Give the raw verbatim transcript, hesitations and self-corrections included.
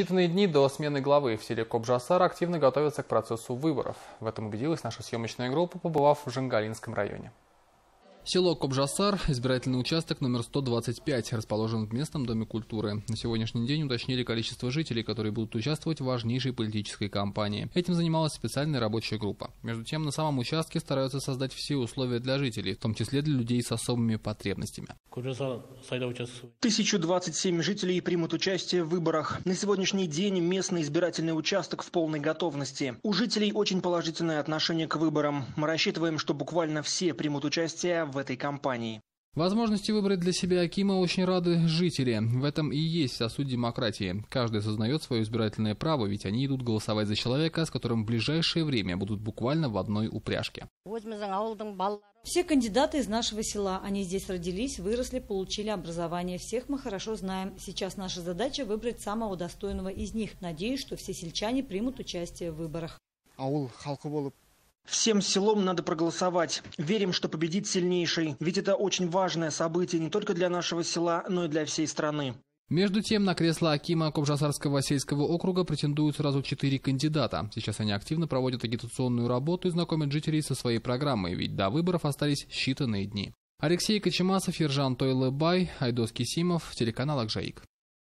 считанные дни до смены главы в селе Кобжасар активно готовятся к процессу выборов. В этом убедилась наша съемочная группа, побывав в Жангалинском районе. Село Кобжасар, избирательный участок номер сто двадцать пять, расположен в местном доме культуры. На сегодняшний день уточнили количество жителей, которые будут участвовать в важнейшей политической кампании. Этим занималась специальная рабочая группа. Между тем, на самом участке стараются создать все условия для жителей, в том числе для людей с особыми потребностями. тысяча двадцать семь жителей примут участие в выборах. На сегодняшний день местный избирательный участок в полной готовности. У жителей очень положительное отношение к выборам. Мы рассчитываем, что буквально все примут участие в в этой кампании. Возможности выбрать для себя акима очень рады жители. В этом и есть вся суть демократии. Каждый осознает свое избирательное право, ведь они идут голосовать за человека, с которым в ближайшее время будут буквально в одной упряжке. Все кандидаты из нашего села. Они здесь родились, выросли, получили образование. Всех мы хорошо знаем. Сейчас наша задача выбрать самого достойного из них. Надеюсь, что все сельчане примут участие в выборах. Всем селом надо проголосовать. Верим, что победит сильнейший. Ведь это очень важное событие не только для нашего села, но и для всей страны. Между тем, на кресло акима Кобжасарского сельского округа претендуют сразу четыре кандидата. Сейчас они активно проводят агитационную работу и знакомят жителей со своей программой, ведь до выборов остались считанные дни. Алексей Кочемасов, Ержан Тойлы Бай, Айдос Кисимов, телеканал Акжаик.